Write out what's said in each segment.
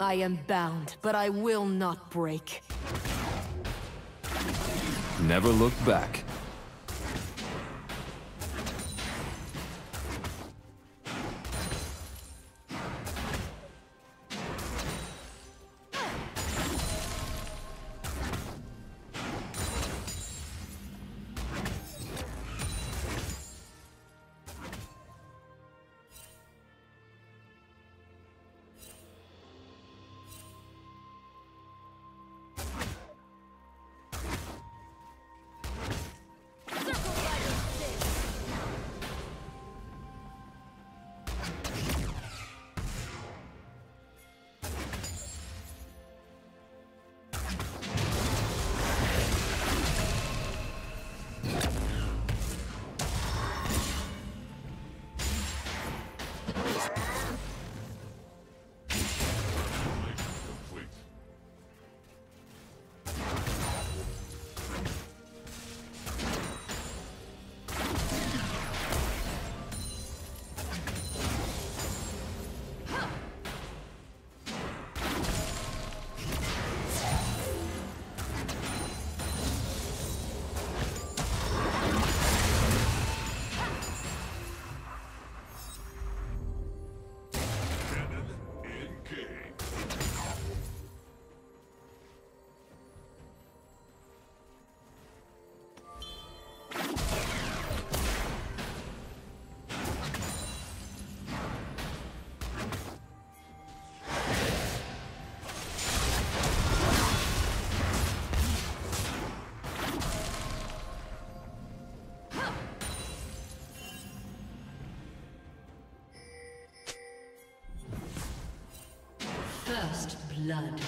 I am bound, but I will not break. Never look back. First blood.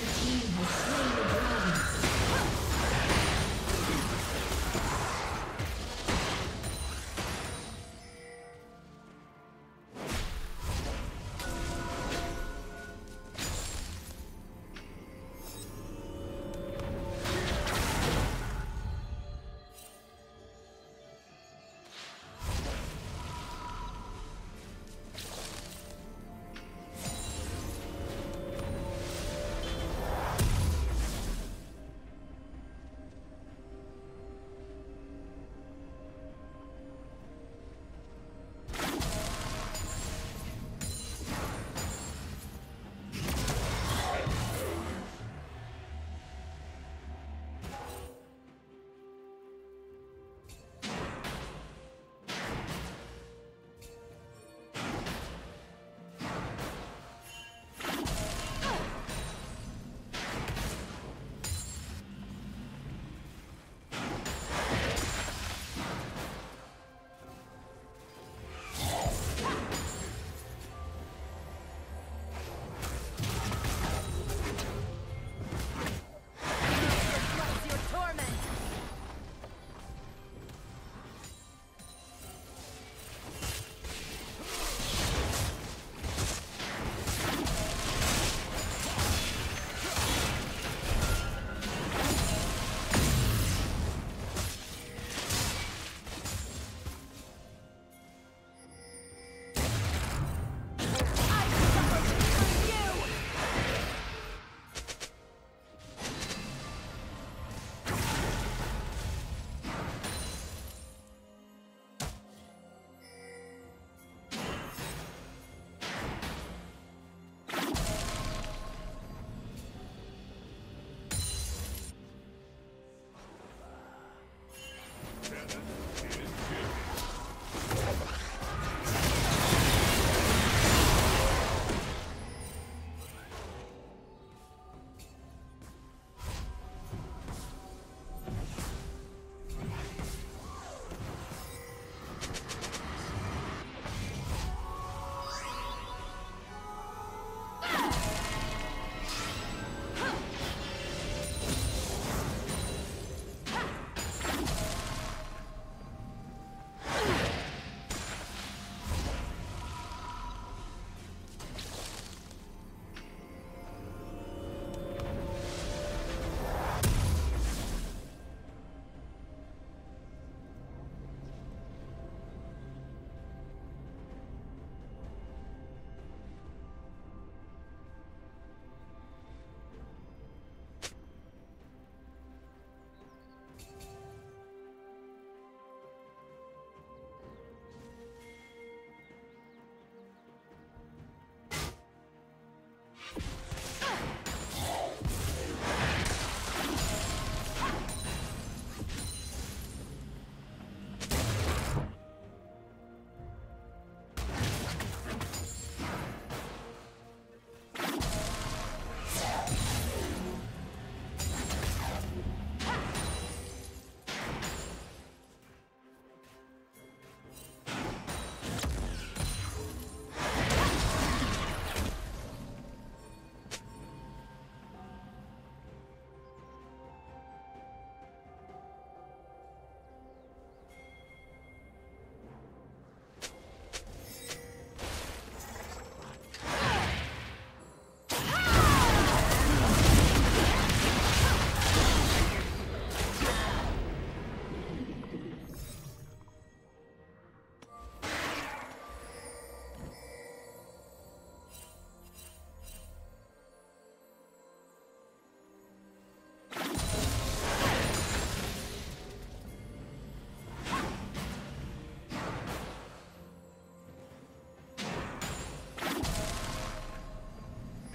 Red team has slain the dragon.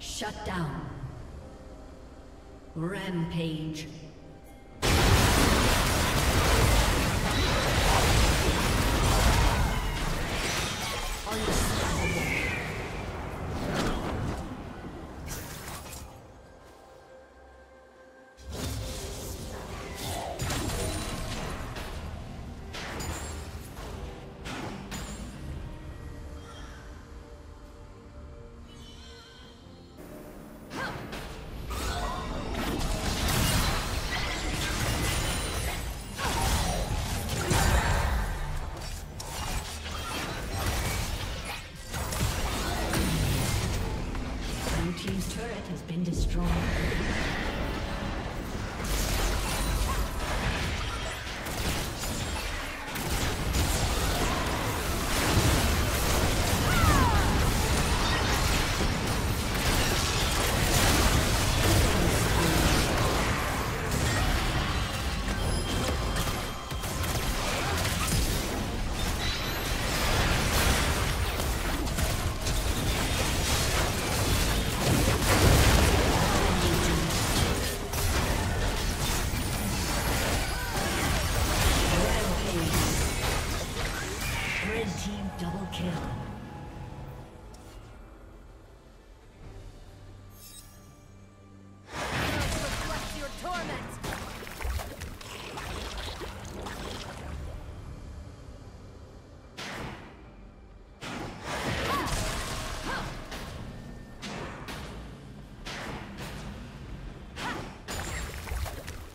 Shut down. Rampage.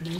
Blue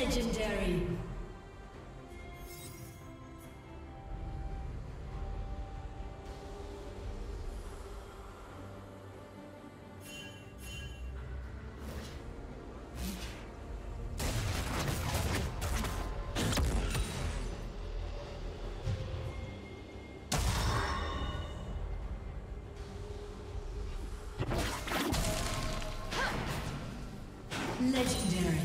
Legendary. Legendary.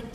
Red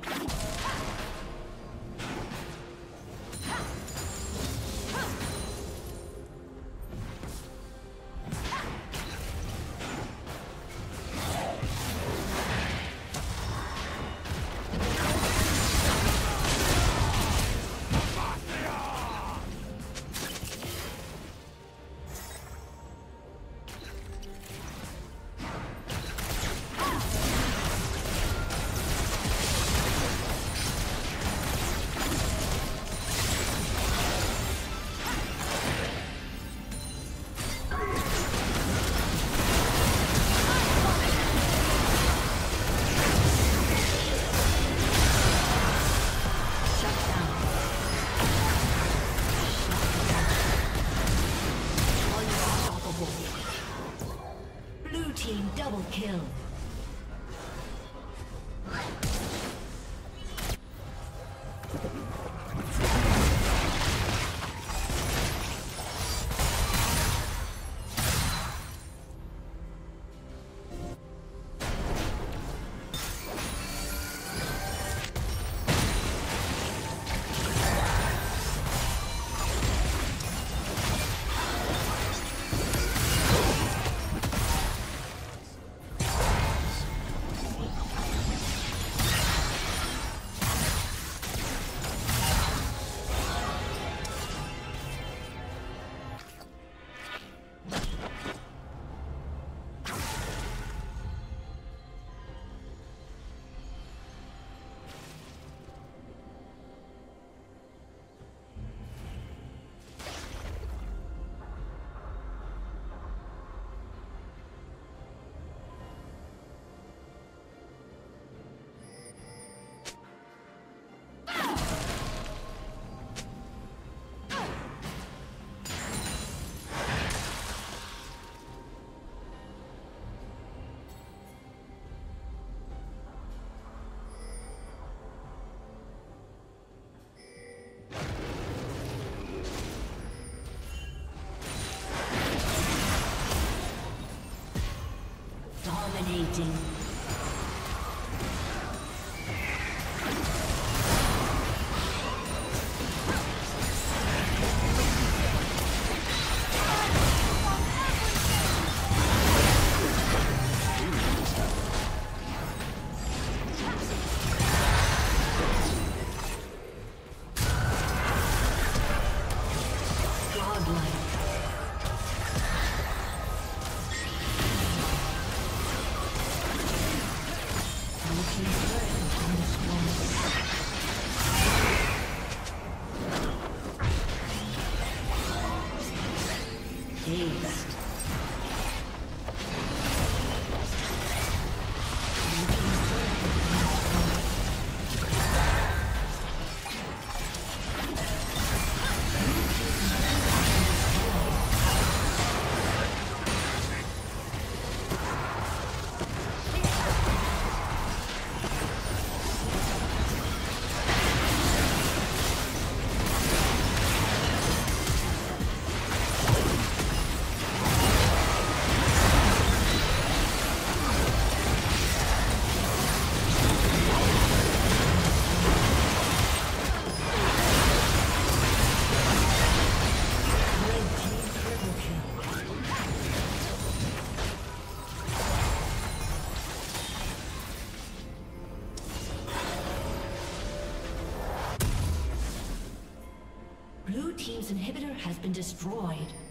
Kill. Dominating. Inhibitor has been destroyed.